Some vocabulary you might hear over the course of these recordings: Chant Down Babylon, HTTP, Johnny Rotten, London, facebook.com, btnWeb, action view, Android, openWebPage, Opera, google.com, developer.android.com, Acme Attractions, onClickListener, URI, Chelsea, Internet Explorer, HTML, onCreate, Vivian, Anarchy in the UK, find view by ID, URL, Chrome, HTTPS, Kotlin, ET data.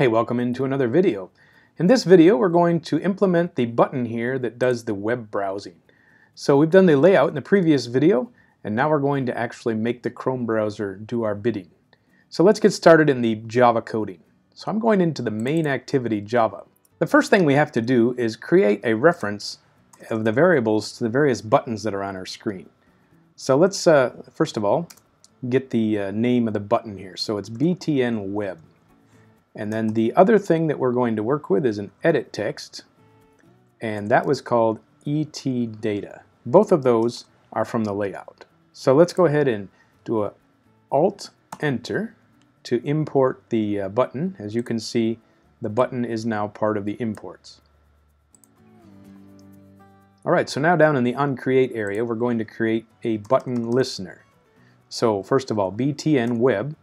Hey, welcome into another video. In this video we're going to implement the button here that does the web browsing. So we've done the layout in the previous video, and now we're going to actually make the Chrome browser do our bidding. So let's get started in the Java coding. So I'm going into the main activity Java. The first thing we have to do is create a reference of the variables to the various buttons that are on our screen. So let's first of all get the name of the button here. So it's btnWeb. And then the other thing that we're going to work with is an edit text, and that was called ET data. Both of those are from the layout. So let's go ahead and do a Alt-Enter to import the button. As you can see, the button is now part of the imports. Alright, so now down in the onCreate area, we're going to create a button listener. So first of all, btnWeb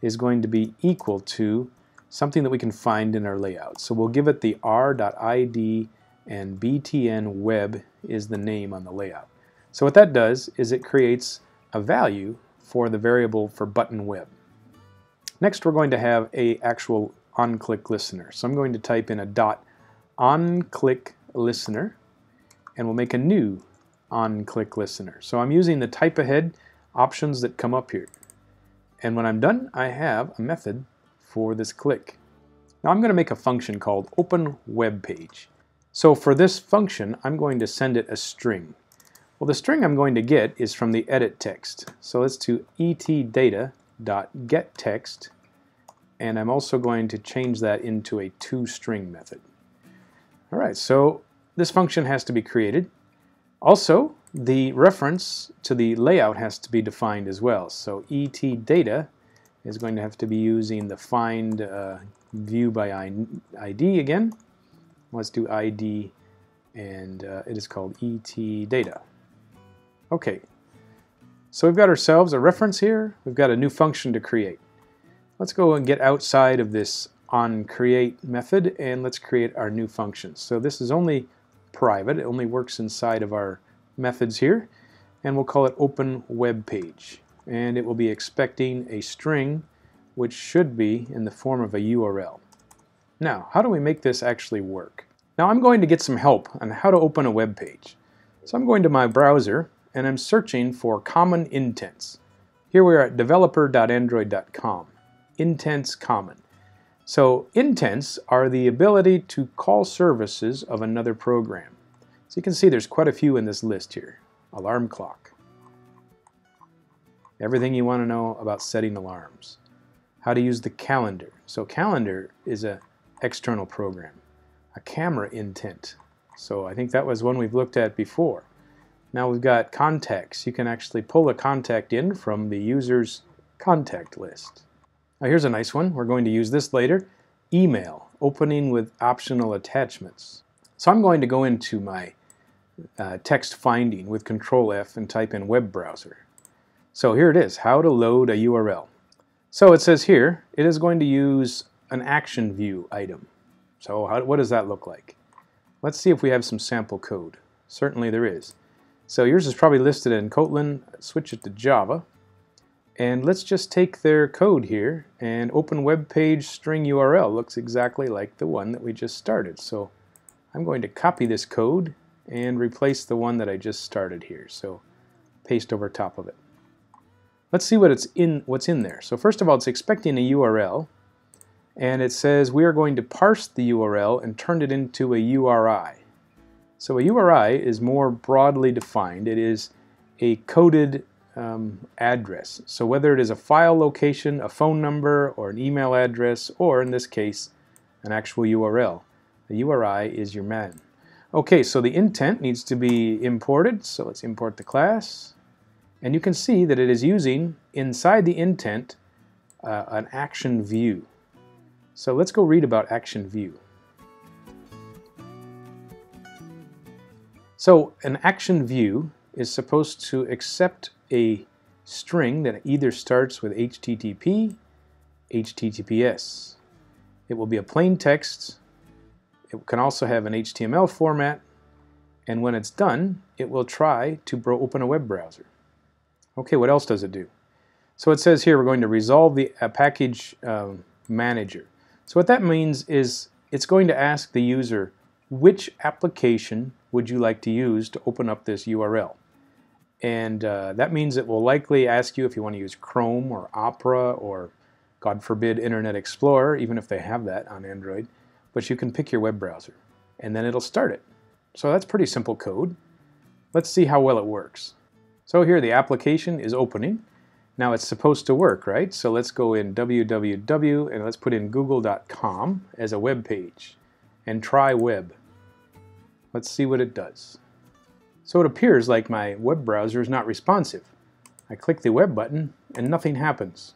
is going to be equal to something that we can find in our layout. So we'll give it the r.id, and btnWeb is the name on the layout. So what that does is it creates a value for the variable for button web. Next we're going to have a actual onClickListener. So I'm going to type in a dot onClickListener, and we'll make a new onClickListener. So I'm using the type ahead options that come up here. And when I'm done, I have a method for this click. Now I'm going to make a function called openWebPage. So for this function I'm going to send it a string. Well, the string I'm going to get is from the edit text. So let's do etData.getText, and I'm also going to change that into a toString method. Alright, so this function has to be created. Also, the reference to the layout has to be defined as well. So etData is going to have to be using the find view by ID again. Let's do ID, and it is called ET data. Okay, so we've got ourselves a reference here. We've got a new function to create. Let's go and get outside of this onCreate method, and let's create our new function. So this is only private. It only works inside of our methods here, and we'll call it openWebPage. And it will be expecting a string, which should be in the form of a URL. Now, how do we make this actually work? Now I'm going to get some help on how to open a web page. So I'm going to my browser, and I'm searching for common intents. Here we are at developer.android.com. Intents common. So intents are the ability to call services of another program. So you can see there's quite a few in this list here. Alarm clock. Everything you want to know about setting alarms. How to use the calendar. So calendar is an external program. A camera intent. So I think that was one we've looked at before. Now we've got contacts. You can actually pull a contact in from the user's contact list. Now here's a nice one. We're going to use this later. Email. Opening with optional attachments. So I'm going to go into my text finding with Control F and type in web browser. So here it is, how to load a URL. So it says here, it is going to use an action view item. So what does that look like? Let's see if we have some sample code. Certainly there is. So yours is probably listed in Kotlin. Switch it to Java. And let's just take their code here, and open web page string URL looks exactly like the one that we just started. So I'm going to copy this code and replace the one that I just started here. So paste over top of it. Let's see what's in there. So first of all, it's expecting a URL, and it says we are going to parse the URL and turn it into a URI. So a URI is more broadly defined. It is a coded address. So whether it is a file location, a phone number, or an email address, or in this case, an actual URL. The URI is your man. Okay, so the intent needs to be imported. So let's import the class. And you can see that it is using, inside the intent, an action view. So let's go read about action view. So an action view is supposed to accept a string that either starts with HTTP, HTTPS. It will be a plain text. It can also have an HTML format. And when it's done, it will try to open a web browser. Okay, what else does it do? So it says here we're going to resolve the package manager. So what that means is it's going to ask the user, which application would you like to use to open up this URL? And that means it will likely ask you if you want to use Chrome or Opera or, God forbid, Internet Explorer, even if they have that on Android. But you can pick your web browser, and then it'll start it. So that's pretty simple code. Let's see how well it works. So here the application is opening. Now it's supposed to work, right? So let's go in www and let's put in google.com as a web page and try web. Let's see what it does. So it appears like my web browser is not responsive. I click the web button and nothing happens.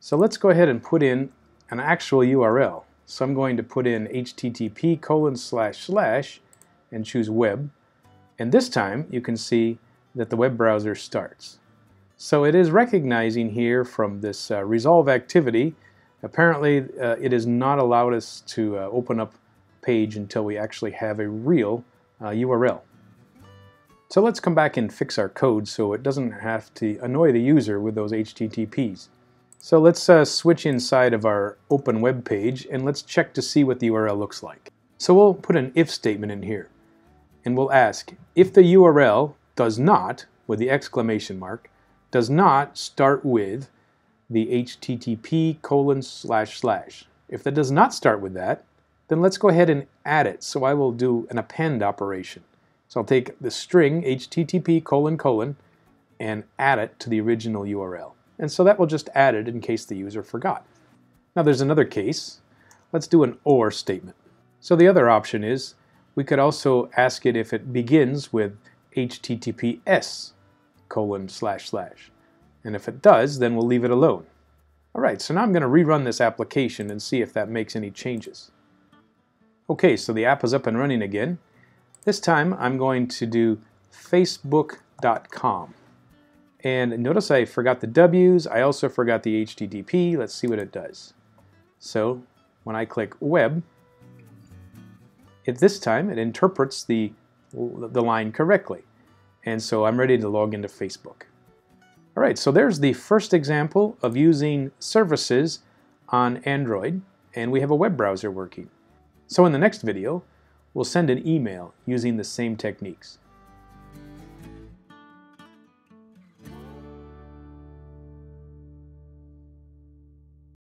So let's go ahead and put in an actual URL. So I'm going to put in http:// and choose web. And this time you can see that the web browser starts. So it is recognizing here from this resolve activity, apparently it has not allowed us to open up page until we actually have a real URL. So let's come back and fix our code so it doesn't have to annoy the user with those HTTPs. So let's switch inside of our open web page and let's check to see what the URL looks like. So we'll put an if statement in here and we'll ask if the URL does not, with the exclamation mark, does not start with the http://. If that does not start with that, then let's go ahead and add it. So I will do an append operation. So I'll take the string http:// and add it to the original URL. And so that will just add it in case the user forgot. Now there's another case. Let's do an or statement. So the other option is we could also ask it if it begins with https://. And if it does, then we'll leave it alone. All right, so now I'm going to rerun this application and see if that makes any changes. Okay, so the app is up and running again. This time I'm going to do facebook.com. And notice I forgot the W's, I also forgot the HTTP. Let's see what it does. So when I click web, this time it interprets the line correctly. And so I'm ready to log into Facebook. All right, so there's the first example of using services on Android, and we have a web browser working. So in the next video, we'll send an email using the same techniques.